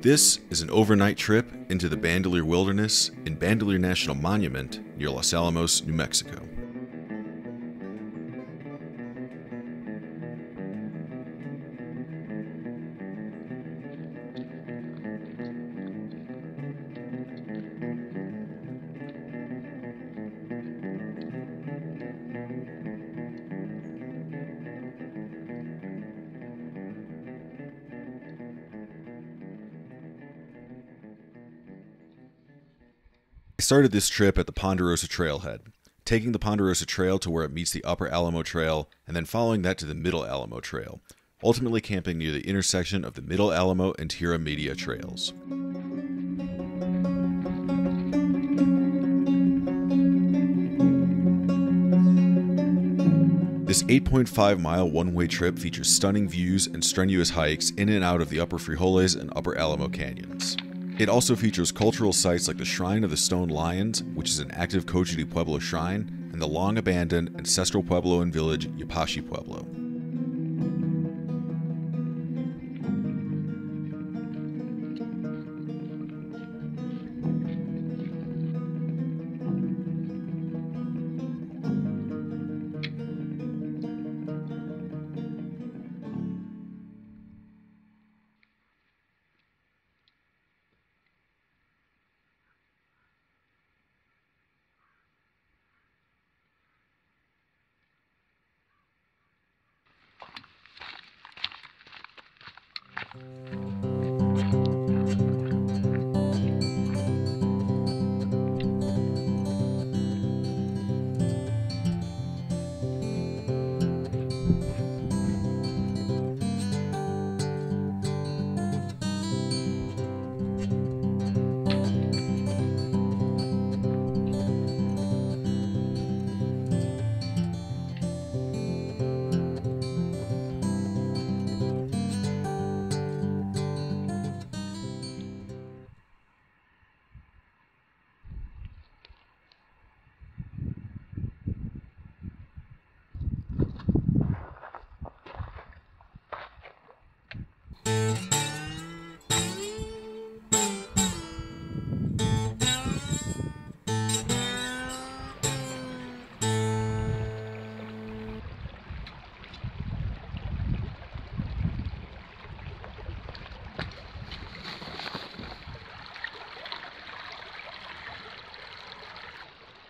This is an overnight trip into the Bandelier Wilderness and Bandelier National Monument near Los Alamos, New Mexico. I started this trip at the Ponderosa Trailhead, taking the Ponderosa Trail to where it meets the Upper Alamo Trail, and then following that to the Middle Alamo Trail, ultimately camping near the intersection of the Middle Alamo and Tierra Media trails. This 8.5-mile one-way trip features stunning views and strenuous hikes in and out of the Upper Frijoles and Upper Alamo Canyons. It also features cultural sites like the Shrine of the Stone Lions, which is an active Cochiti Pueblo shrine, and the long-abandoned ancestral Puebloan village Yapashi Pueblo.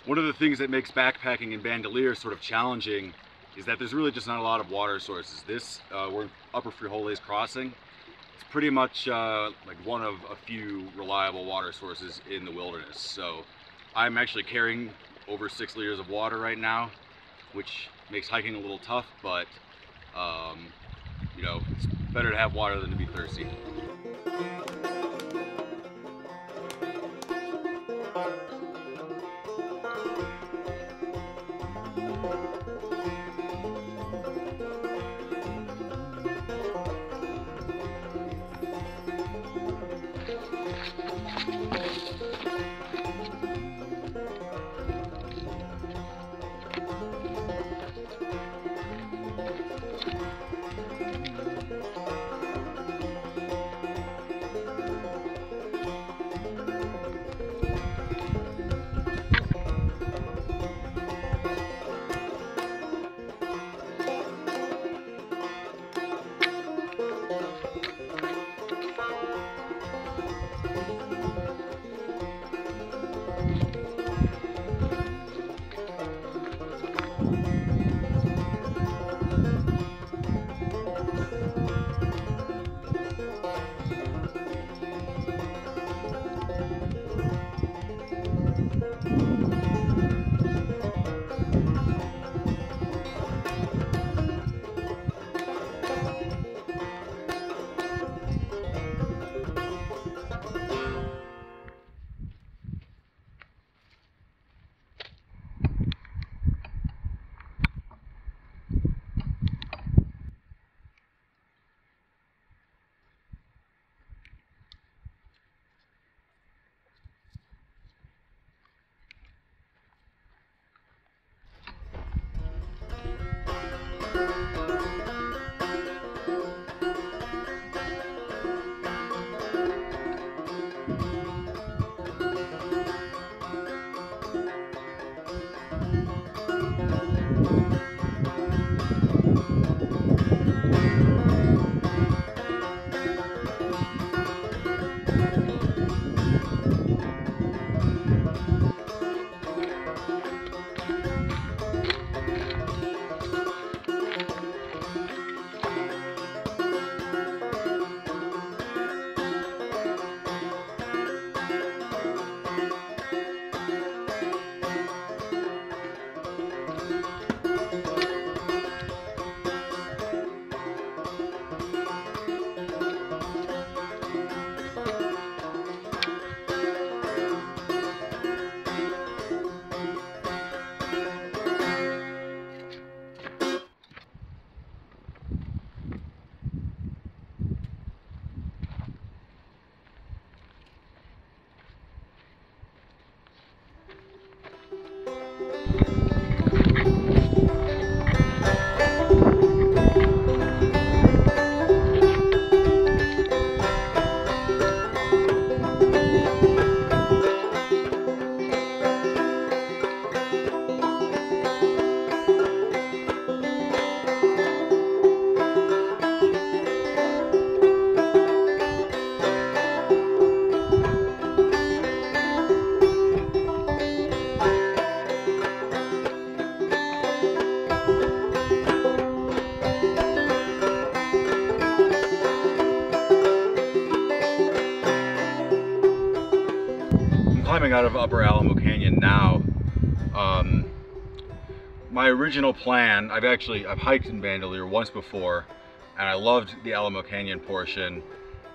One of the things that makes backpacking in Bandelier sort of challenging is that there's really just not a lot of water sources. This, we're in Upper Frijoles Crossing. It's pretty much like one of a few reliable water sources in the wilderness. So I'm actually carrying over 6 liters of water right now, which makes hiking a little tough, but you know, it's better to have water than to be thirsty. climbing out of Upper Alamo Canyon now. My original plan, I've hiked in Bandelier once before, and I loved the Alamo Canyon portion,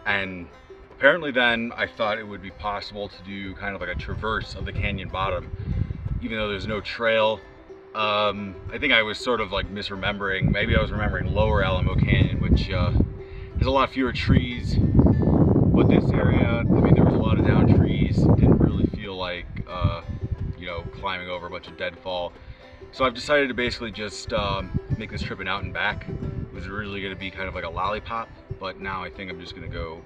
and apparently then I thought it would be possible to do kind of like a traverse of the canyon bottom, even though there's no trail. I think I was sort of like misremembering. Maybe I was remembering Lower Alamo Canyon, which there's a lot fewer trees, but this area, I mean, there was a lot of down trees. It didn't really feel like, you know, climbing over a bunch of deadfall. So I've decided to basically just make this trip an out and back. It was originally going to be kind of like a lollipop, but now I think I'm just going to go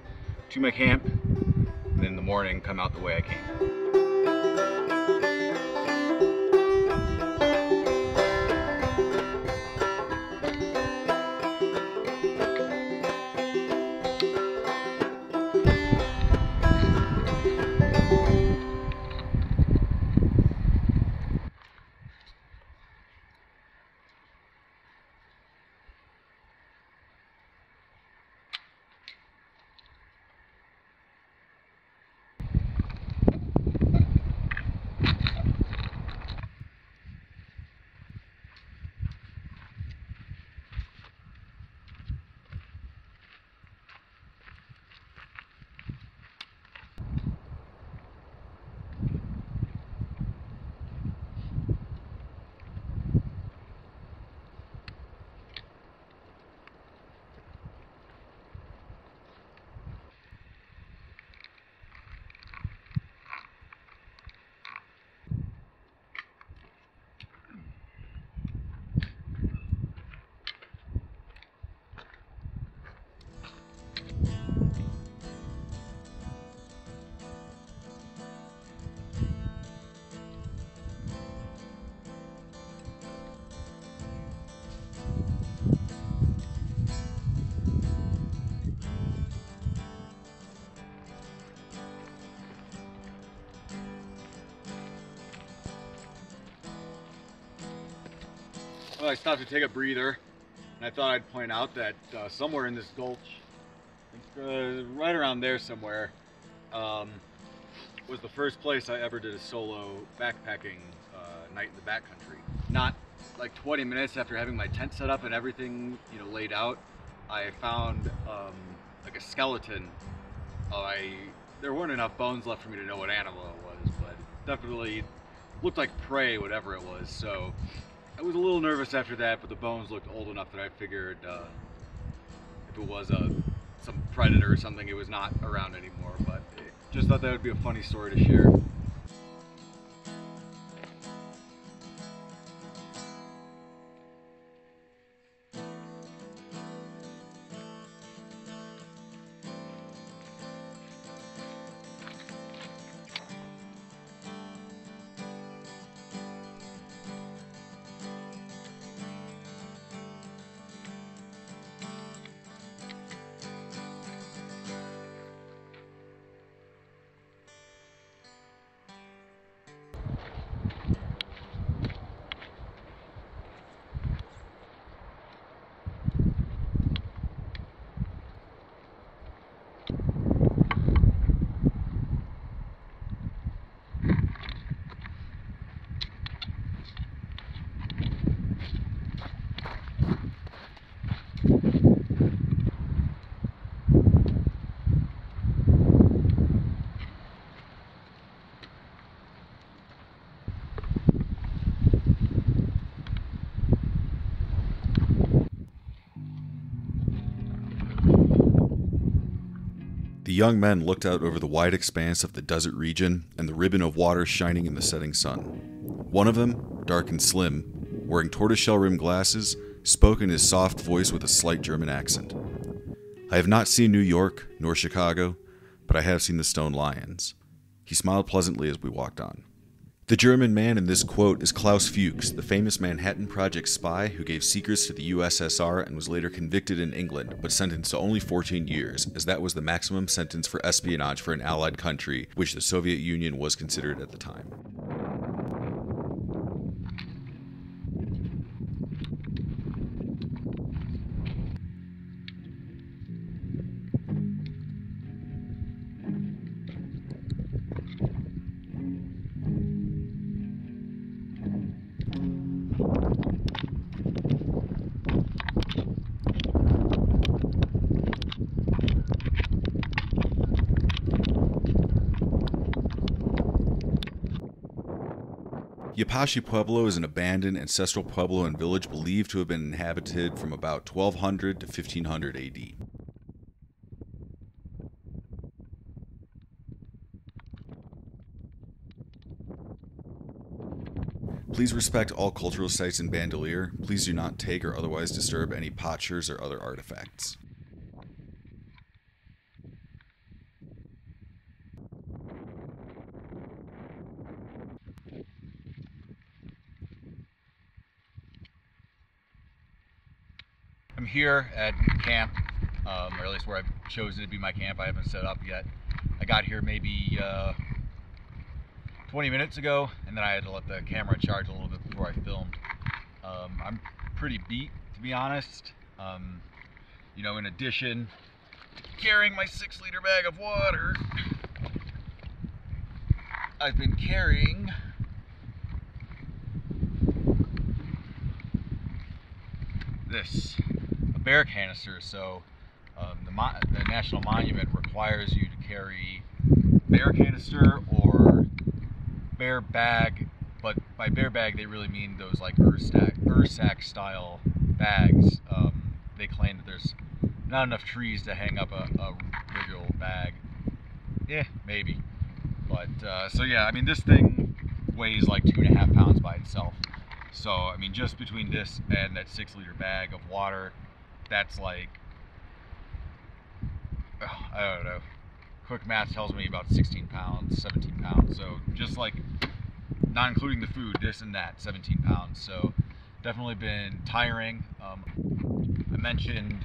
to my camp, and then in the morning come out the way I came. I stopped to take a breather, and I thought I'd point out that somewhere in this gulch, right around there somewhere, was the first place I ever did a solo backpacking night in the backcountry. Not like 20 minutes after having my tent set up and everything, you know, laid out, I found like a skeleton. There weren't enough bones left for me to know what animal it was, but it definitely looked like prey, whatever it was. So I was a little nervous after that, but the bones looked old enough that I figured if it was some predator or something, it was not around anymore, but I just thought that would be a funny story to share. The young men looked out over the wide expanse of the desert region and the ribbon of water shining in the setting sun. One of them, dark and slim, wearing tortoiseshell-rimmed glasses, spoke in his soft voice with a slight German accent. I have not seen New York, nor Chicago, but I have seen the Stone Lions. He smiled pleasantly as we walked on. The German man in this quote is Klaus Fuchs, the famous Manhattan Project spy who gave secrets to the USSR and was later convicted in England, but sentenced to only 14 years, as that was the maximum sentence for espionage for an allied country, which the Soviet Union was considered at the time. Yapashi Pueblo is an abandoned ancestral pueblo and village believed to have been inhabited from about 1200 to 1500 AD. Please respect all cultural sites in Bandelier. Please do not take or otherwise disturb any potsherds or other artifacts. I'm here at camp, or at least where I've chosen to be my camp. I haven't set up yet. I got here maybe 20 minutes ago, and then I had to let the camera charge a little bit before I filmed. I'm pretty beat, to be honest. You know, in addition, carrying my 6-liter bag of water, I've been carrying this, a bear canister. So the National Monument requires you to carry bear canister or bear bag, but by bear bag they really mean those like Ursac style bags. They claim that there's not enough trees to hang up a regular old bag. Yeah, maybe. But so yeah, I mean, this thing weighs like 2.5 pounds by itself. So I mean, just between this and that 6-liter bag of water, that's like, I don't know, quick math tells me about 16 pounds, 17 pounds. So just like, not including the food, this and that, 17 pounds. So definitely been tiring. I mentioned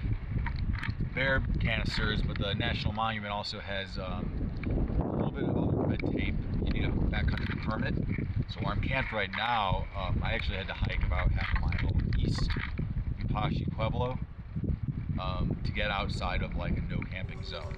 bear canisters, but the National Monument also has a little bit of other red tape. You need a backcountry permit. So where I'm camped right now, I actually had to hike about half a mile east of Yapashi Pueblo to get outside of like a no camping zone.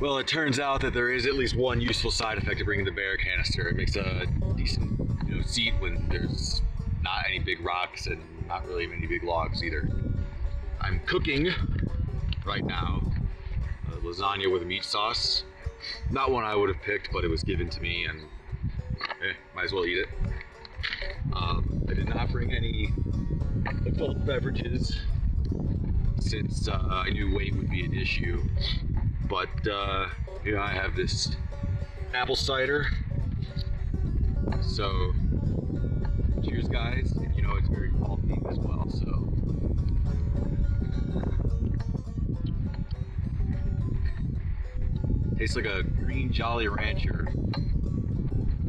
Well, it turns out that there is at least one useful side effect of bringing the bear canister. It makes a decent, you know, seat when there's not any big rocks and not really many big logs either. I'm cooking right now lasagna with a meat sauce. Not one I would have picked, but it was given to me, and might as well eat it. I did not bring any adult beverages since I knew weight would be an issue. But, you know, I have this apple cider, so cheers, guys. And, you know, it's very healthy as well, so. Tastes like a green Jolly Rancher.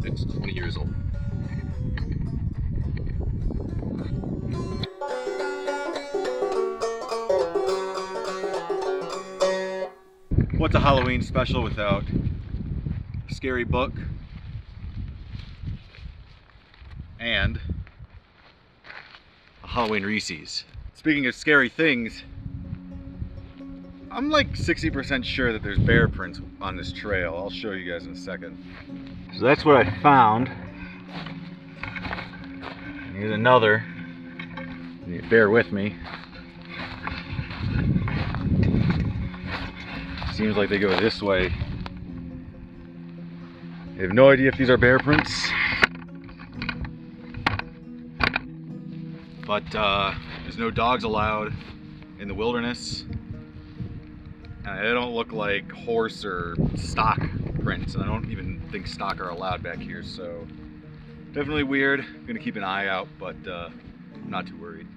It's 20 years old. What's a Halloween special without a scary book and a Halloween Reese's? Speaking of scary things, I'm like 60% sure that there's bear prints on this trail. I'll show you guys in a second. So that's what I found. Here's another. You bear with me. Seems like they go this way. I have no idea if these are bear prints, but there's no dogs allowed in the wilderness. And they don't look like horse or stock prints, and I don't even think stock are allowed back here, so definitely weird. I'm gonna keep an eye out, but I'm not too worried.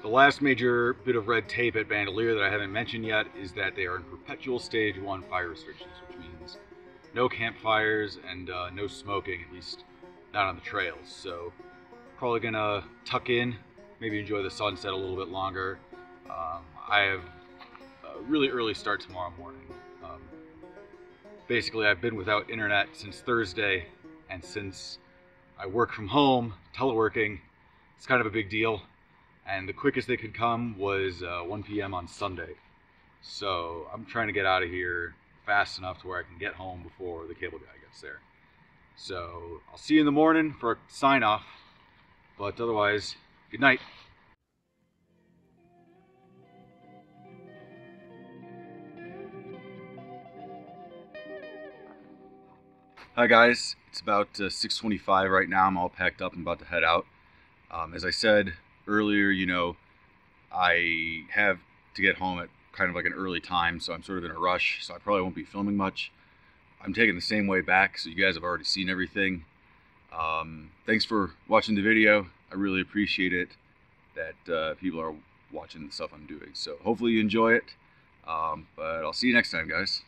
The last major bit of red tape at Bandelier that I haven't mentioned yet is that they are in perpetual stage 1 fire restrictions, which means no campfires and no smoking, at least not on the trails. So probably gonna tuck in, maybe enjoy the sunset a little bit longer. I have a really early start tomorrow morning. Basically, I've been without internet since Thursday, and since I work from home, teleworking, it's kind of a big deal. And the quickest they could come was 1 p.m. on Sunday. So I'm trying to get out of here fast enough to where I can get home before the cable guy gets there. So I'll see you in the morning for a sign off, but otherwise, good night. Hi guys, it's about 6:25 right now. I'm all packed up and about to head out. As I said earlier, you know, I have to get home at kind of like an early time, so I'm sort of in a rush, so I probably won't be filming much. I'm taking the same way back, so you guys have already seen everything. Thanks for watching the video. I really appreciate it that people are watching the stuff I'm doing, so hopefully you enjoy it, but I'll see you next time, guys.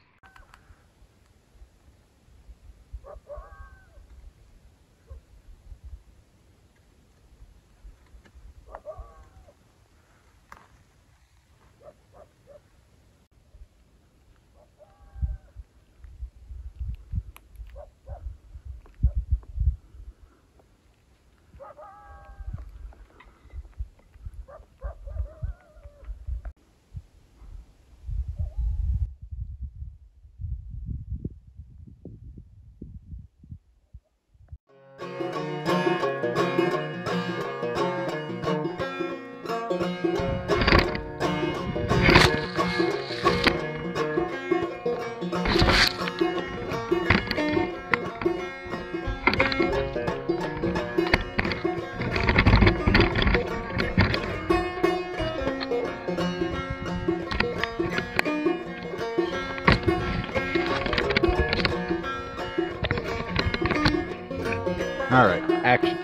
All right, action.